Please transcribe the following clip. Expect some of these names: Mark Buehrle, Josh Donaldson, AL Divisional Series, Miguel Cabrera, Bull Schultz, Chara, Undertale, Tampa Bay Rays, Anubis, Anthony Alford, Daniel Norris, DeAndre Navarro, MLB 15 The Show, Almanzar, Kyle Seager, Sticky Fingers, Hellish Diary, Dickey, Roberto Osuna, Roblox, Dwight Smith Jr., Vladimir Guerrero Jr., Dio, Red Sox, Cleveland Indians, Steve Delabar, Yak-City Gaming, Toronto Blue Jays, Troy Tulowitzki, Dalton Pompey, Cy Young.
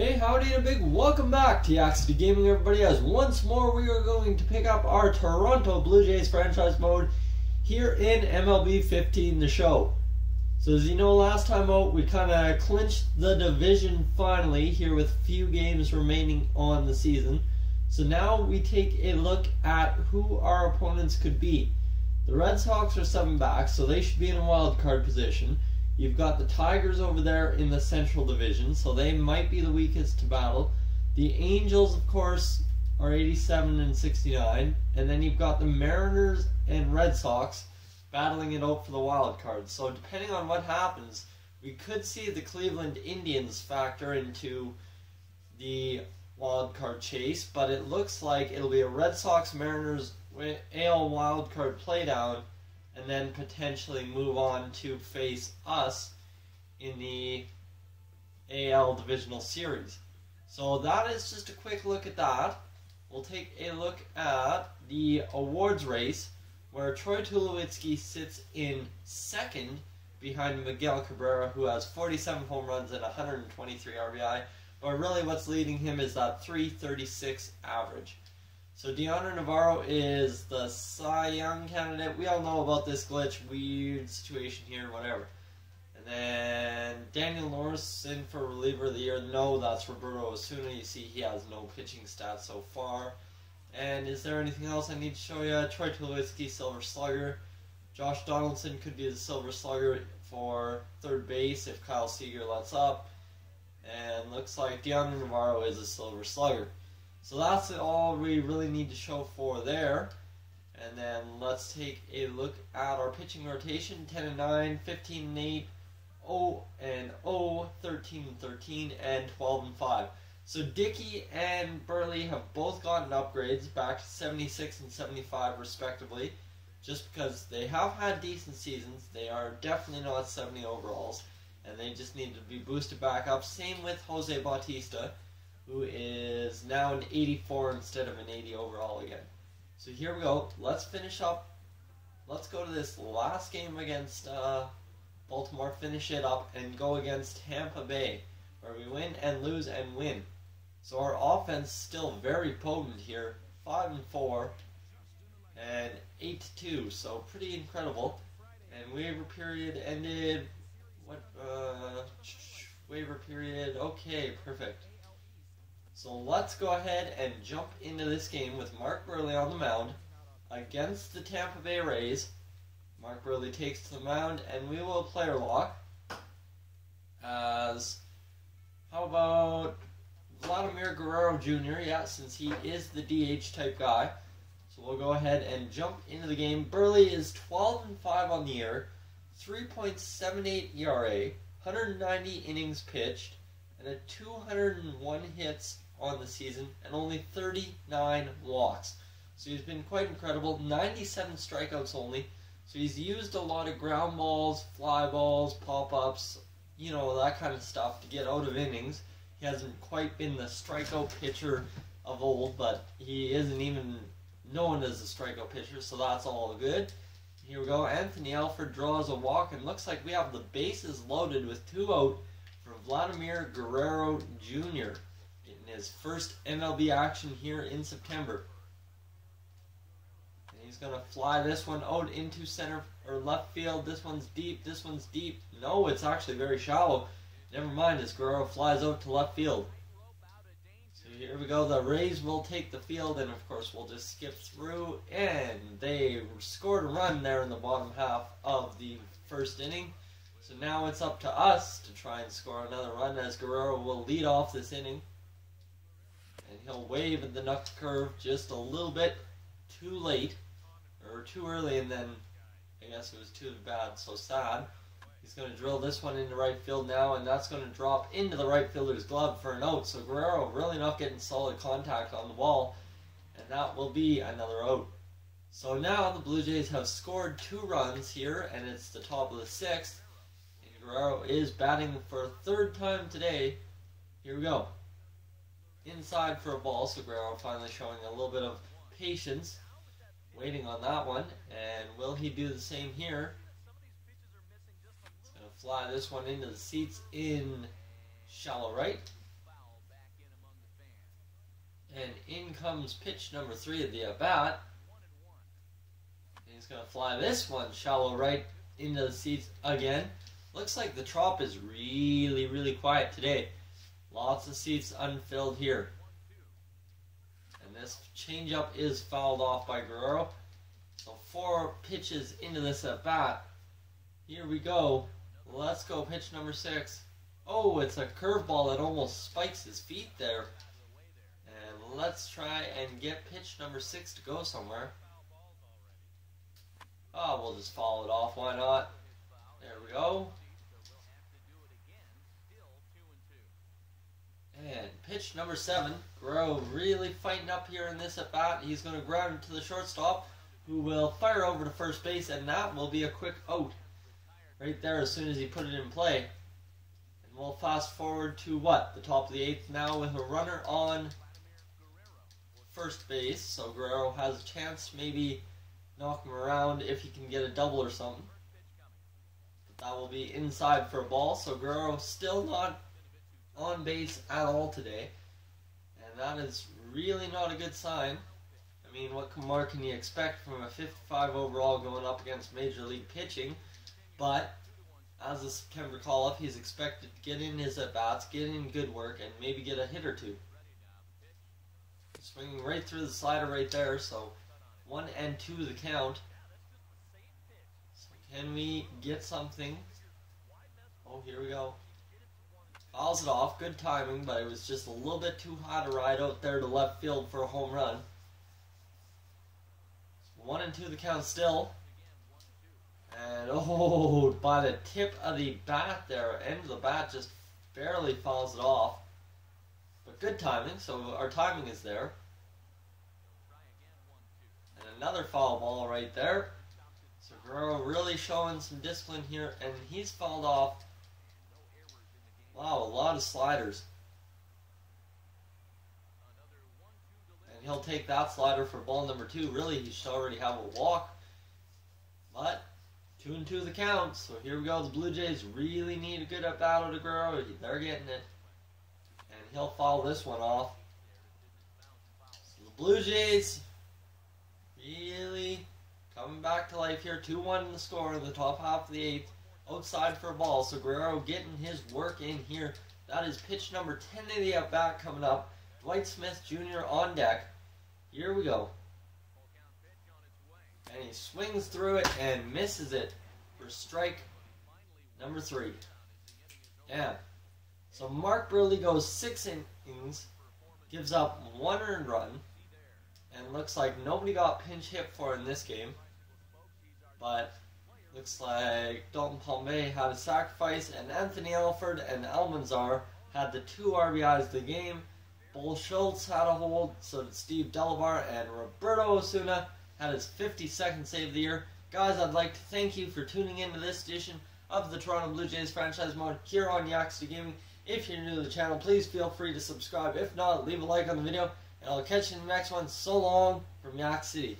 Hey, howdy and a big welcome back to Yak-City Gaming, everybody, as once more we are going to pick up our Toronto Blue Jays franchise mode here in MLB 15 The Show. So as you know, last time out we kind of clinched the division finally here with few games remaining on the season. So now we take a look at who our opponents could be. The Red Sox are 7 back, so they should be in a wild card position. You've got the Tigers over there in the Central Division, so they might be the weakest to battle. The Angels, of course, are 87 and 69. And then you've got the Mariners and Red Sox battling it out for the wild card. So depending on what happens, we could see the Cleveland Indians factor into the wild card chase, but it looks like it'll be a Red Sox Mariners AL wild card playdown, and then potentially move on to face us in the AL Divisional Series. So that is just a quick look at that. We'll take a look at the awards race, where Troy Tulowitzki sits in second behind Miguel Cabrera, who has 47 home runs and 123 RBI. But really what's leading him is that .336 average. So DeAndre Navarro is the Cy Young candidate. We all know about this glitch, weird situation here, whatever. And then Daniel Norris in for reliever of the year. No, that's Roberto Osuna. You see he has no pitching stats so far. And is there anything else I need to show you? Troy Tulowitzki, silver slugger. Josh Donaldson could be the silver slugger for third base if Kyle Seager lets up. And looks like DeAndre Navarro is a silver slugger. So that's all we really need to show for there. And then let's take a look at our pitching rotation. 10-9, 15-8, 0-0, 13-13, and 12-5. So Dickey and Buehrle have both gotten upgrades back to 76 and 75 respectively. Just because they have had decent seasons, they are definitely not 70 overalls. And they just need to be boosted back up. Same with Jose Bautista, who is now an 84 instead of an 80 overall again. So here we go. Let's finish up. Let's go to this last game against Baltimore, finish it up, and go against Tampa Bay, where we win and lose and win. So our offense still very potent here, 5-4 and 8-2, so pretty incredible. And waiver period ended. What waiver period? Okay, perfect. So let's go ahead and jump into this game with Mark Buehrle on the mound against the Tampa Bay Rays. Mark Buehrle takes to the mound, and we will player lock as, how about Vladimir Guerrero Jr.? Yeah, since he is the DH type guy. So we'll go ahead and jump into the game. Buehrle is 12-5 on the year, 3.78 ERA, 190 innings pitched, and a 201 hits on the season, and only 39 walks. So he's been quite incredible. 97 strikeouts only. So he's used a lot of ground balls, fly balls, pop-ups, you know, that kind of stuff to get out of innings. He hasn't quite been the strikeout pitcher of old, but he isn't even known as a strikeout pitcher, so that's all good. Here we go. Anthony Alford draws a walk, and looks like we have the bases loaded with 2 out for Vladimir Guerrero Jr. in his first MLB action here in September. And he's going to fly this one out into center or left field. This one's deep. This one's deep. No, it's actually very shallow. Never mind, as Guerrero flies out to left field. So here we go. The Rays will take the field, and of course we'll just skip through. And they scored a run there in the bottom half of the first inning. So now it's up to us to try and score another run, as Guerrero will lead off this inning. And he'll wave at the knuckle curve just a little bit too late, or too early, and then I guess it was too bad, so sad. He's going to drill this one into right field now, and that's going to drop into the right fielder's glove for an out. So Guerrero really not getting solid contact on the ball, and that will be another out. So now the Blue Jays have scored 2 runs here, and it's the top of the 6th. Guerrero is batting for a 3rd time today. Here we go. Inside for a ball, so Guerrero finally showing a little bit of patience, waiting on that one. And will he do the same here? He's going to fly this one into the seats in shallow right. And in comes pitch number 3 of the at-bat. He's going to fly this one shallow right into the seats again. Looks like the trop is really quiet today. Lots of seats unfilled here. And this changeup is fouled off by Guerrero. So 4 pitches into this at-bat. Here we go. Let's go pitch number 6. Oh, it's a curveball that almost spikes his feet there. And let's try and get pitch number 6 to go somewhere. Oh, we'll just follow it off. Why not? There we go. And pitch number 7. Guerrero really fighting up here in this at bat. He's going to ground him to the shortstop, who will fire over to first base, and that will be a quick out right there as soon as he put it in play. And we'll fast forward to what? The top of the 8th now with a runner on first base. So Guerrero has a chance to maybe knock him around if he can get a double or something. But that will be inside for a ball. So Guerrero still not on base at all today. And that is really not a good sign. I mean, what more can you expect from a 55 overall going up against Major League pitching? But as a September call-up, he's expected to get in his at-bats, get in good work, and maybe get a hit or two. Swinging right through the slider right there, so 1-2 the count. So can we get something? Oh, here we go. Fouls it off, good timing, but it was just a little bit too high to ride out there to left field for a home run. 1-2 the count still. And oh, by the tip of the bat there, end of the bat just barely fouls it off. But good timing, so our timing is there. And another foul ball right there. So Guerrero really showing some discipline here, and he's fouled off. Wow, a lot of sliders. And he'll take that slider for ball number 2. Really, he should already have a walk. But 2-2 the count, so here we go. The Blue Jays really need a good at-bat out of Guerrero. They're getting it. And he'll foul this one off. So the Blue Jays really coming back to life here. 2-1 in the score in the top half of the 8th. Outside for a ball, so Guerrero getting his work in here. That is pitch number 10 of the at-bat coming up. Dwight Smith Jr. on deck. Here we go. And he swings through it and misses it for strike number 3. Yeah. So Mark Buehrle goes 6 innings, gives up 1 earned run, and looks like nobody got pinch hit for in this game. But looks like Dalton Pompey had a sacrifice, and Anthony Alford and Almanzar had the 2 RBIs of the game. Bull Schultz had a hold, so did Steve Delabar, and Roberto Osuna had his 52nd save of the year. Guys, I'd like to thank you for tuning in to this edition of the Toronto Blue Jays Franchise Mode here on Yak-City Gaming. If you're new to the channel, please feel free to subscribe. If not, leave a like on the video, and I'll catch you in the next one. So long from Yak-City.